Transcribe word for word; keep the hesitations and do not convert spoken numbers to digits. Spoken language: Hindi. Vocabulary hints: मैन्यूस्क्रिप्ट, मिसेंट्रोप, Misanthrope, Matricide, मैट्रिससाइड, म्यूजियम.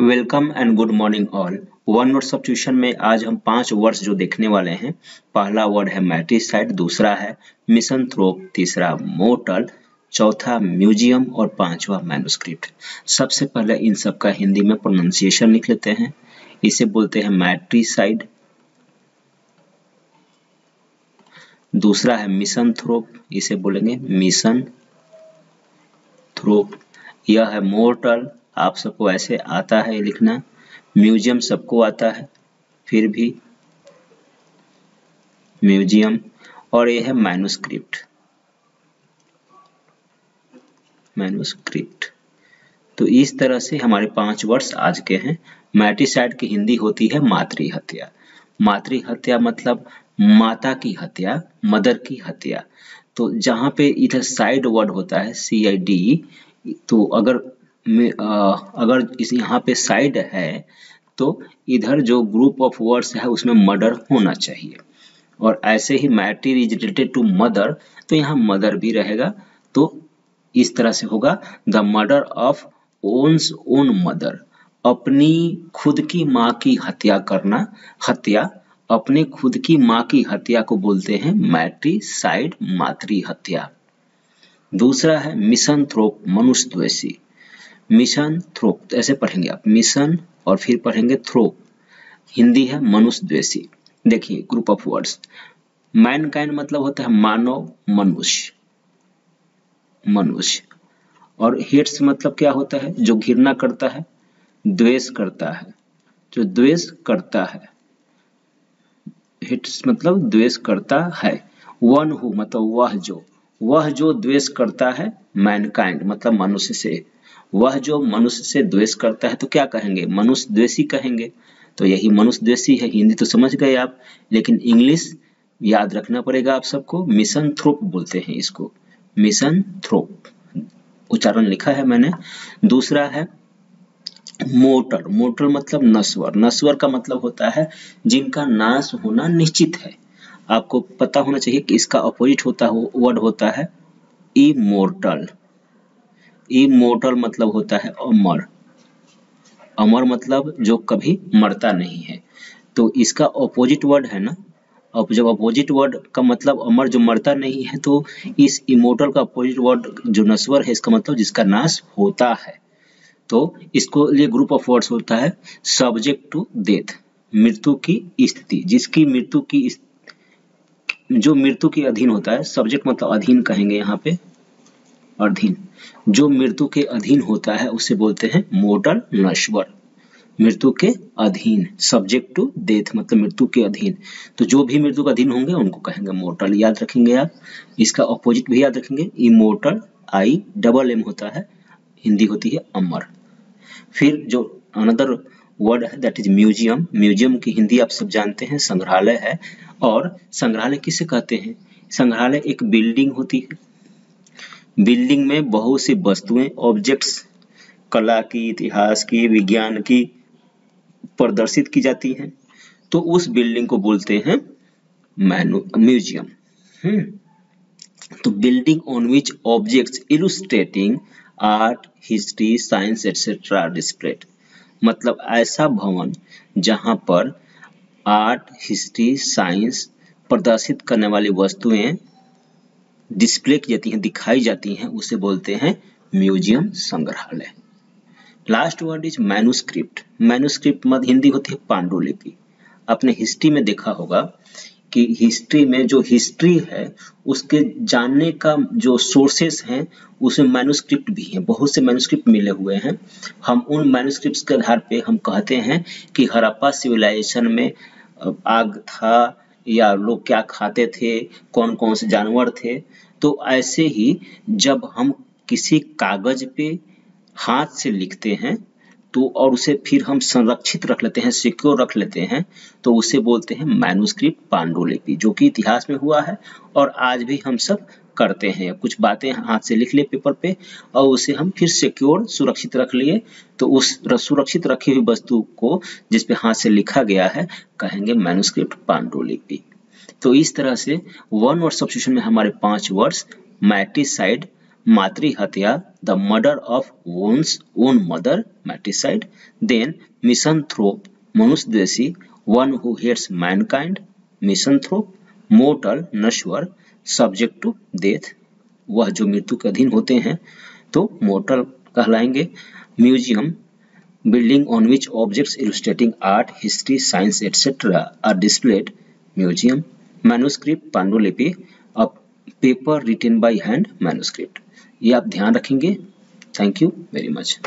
Welcome and good morning all. One word substitution में आज हम पांच वर्ड्स जो देखने वाले हैं, पहला वर्ड है मैट्रिससाइड, दूसरा है मिसेंट्रोप, तीसरा मोर्टल, चौथा म्यूजियम और पांचवा मैन्यूस्क्रिप्ट। सबसे पहले इन सब का हिंदी में प्रोनाउंसिएशन लिख लेते हैं। इसे बोलते हैं मैट्रिससाइड, दूसरा है मिसेंट्रोप, इसे बोलेंगे मिसेंट्रोप। यह है मोर्टल, आप सबको ऐसे आता है लिखना। म्यूजियम सबको आता है, फिर भी म्यूजियम। और यह है मैन्यूस्क्रिप्ट, मैन्यूस्क्रिप्ट। तो इस तरह से हमारे पांच वर्ड्स आज के हैं। मैट्रिससाइड की हिंदी होती है मातृ हत्या। मातृ हत्या मतलब माता की हत्या, मदर की हत्या। तो जहां पे इधर साइड वर्ड होता है सी आई डी, तो अगर में, आ, अगर इस यहाँ पे साइड है तो इधर जो ग्रुप ऑफ वर्ड्स है उसमें मदर होना चाहिए। और ऐसे ही matter is related to mother, तो यहाँ मदर भी रहेगा। तो इस तरह से होगा the murder of one's own mother, अपनी खुद की माँ की हत्या करना। हत्या अपने खुद की माँ की हत्या को बोलते हैं मैट्रिससाइड, मातृ हत्या। दूसरा है मिसेंट्रोप, मनुष्यद्वेषी। मिसेंट्रोप ऐसे पढ़ेंगे आप, मिशन और फिर पढ़ेंगे थ्रोप। हिंदी है मनुष्यद्वेषी। देखिए ग्रुप ऑफ वर्ड्स, मैनकाइंड मतलब होता है मानव, मनुष्य, मनुष्य। और हेट्स मतलब क्या होता है, जो घृणा करता है, द्वेष करता है, जो द्वेष करता है। हेट्स मतलब द्वेष करता है। वन हु मतलब वह जो, वह जो द्वेष करता है मैनकाइंड मतलब मनुष्य से। वह जो मनुष्य से द्वेष करता है तो क्या कहेंगे, मनुष्यद्वेषी कहेंगे। तो यही मनुष्यद्वेषी है। हिंदी तो समझ गए आप, लेकिन इंग्लिश याद रखना पड़ेगा आप सबको। मिसेंट्रोप बोलते हैं इसको, मिसेंट्रोप उच्चारण लिखा है मैंने। दूसरा है मोर्टल। मोर्टल मतलब नश्वर। नश्वर का मतलब होता है जिनका नाश होना निश्चित है। आपको पता होना चाहिए कि इसका अपोजिट होता हो वर्ड होता है इमोर्टल। इमोर्टल मतलब होता है अमर। अमर मतलब जो कभी मरता नहीं है। तो इसका अपोजिट वर्ड है ना, अब जब अपोजिट वर्ड का मतलब अमर जो मरता नहीं है, तो इस इमोर्टल का अपोजिट वर्ड जो नश्वर है, इसका मतलब जिसका नाश होता है। तो इसको लिए ग्रुप ऑफ वर्ड्स होता है सब्जेक्ट टू डेथ, मृत्यु की स्थिति, जिसकी मृत्यु की जो मृत्यु के अधीन होता है। सब्जेक्ट मतलब अधीन कहेंगे यहाँ पे, अधीन। जो मृत्यु के अधीन होता है उसे बोलते हैं मोर्टल, नश्वर। मृत्यु के अधीन, सब्जेक्ट टू डेथ मतलब मृत्यु के अधीन। तो जो भी मृत्यु के अधीन होंगे उनको कहेंगे मोर्टल। याद रखेंगे आप, इसका अपोजिट भी याद रखेंगे इमोर्टल। आई डबल एम होता है, हिंदी होती है अमर। फिर जो अनदर वर्ड है दैट इज म्यूजियम। म्यूजियम की हिंदी आप सब जानते हैं, संग्रहालय है। और संग्रहालय किसे कहते हैं, संग्रहालय एक बिल्डिंग होती है। बिल्डिंग में बहुत सी वस्तुएं, ऑब्जेक्ट्स, कला की, इतिहास की, विज्ञान की प्रदर्शित की जाती हैं। तो उस बिल्डिंग को बोलते हैं म्यूजियम। हम्म तो building on which objects illustrating art, history, science et cetera displayed. मतलब ऐसा भवन जहां पर आर्ट, हिस्ट्री, साइंस प्रदर्शित करने वाली वस्तुएं डिस्प्ले की जाती हैं, दिखाई जाती हैं, उसे बोलते हैं म्यूजियम, संग्रहालय। Last word is मैन्यूस्क्रिप्ट। मैन्यूस्क्रिप्ट मतलब हिंदी होती है पांडुलिपि। आपने हिस्ट्री में देखा होगा कि हिस्ट्री में जो हिस्ट्री है उसके जानने का जो सोर्सेस हैं उसमें मैन्यूस्क्रिप्ट भी हैं। बहुत से मैन्यूस्क्रिप्ट मिले हुए हैं। हम उन मैन्यूस्क्रिप्ट्स के आधार पे हम कहते हैं कि हड़प्पा सिविलाइजेशन में आग था, या लोग क्या खाते थे, कौन कौन से जानवर थे। तो ऐसे ही जब हम किसी कागज पे हाथ से लिखते हैं तो और उसे फिर हम संरक्षित रख लेते हैं, सिक्योर रख लेते हैं, तो उसे बोलते हैं मैन्यूस्क्रिप्ट, पांडुलिपि, जो कि इतिहास में हुआ है और आज भी हम सब करते हैं। कुछ बातें हाथ से लिख ले पेपर पे और उसे हम फिर सिक्योर, सुरक्षित रख लिए, तो उस सुरक्षित रखी हुई वस्तु को जिसपे हाथ से लिखा गया है कहेंगे मैन्यूस्क्रिप्ट, पांडुलिपि। तो इस तरह से वन वर्ड सब्स्टिट्यूशन में हमारे पांच words मैट्रिससाइड, Matrihatya, the murder of one's own mother, matricide. Then misanthrope, manushdeshi, one who hates mankind, misanthrope. Mortal, नश्वर, subject to death, वह जो मृत्यु के अधीन होते हैं तो mortal कहलाएंगे. Museum, building on which objects illustrating art, history, science, et cetera are displayed, म्यूजियम. मैन्यूस्क्रिप्ट, पांडुलिपि, a paper written by hand, manuscript. ये आप ध्यान रखेंगे. Thank you very much.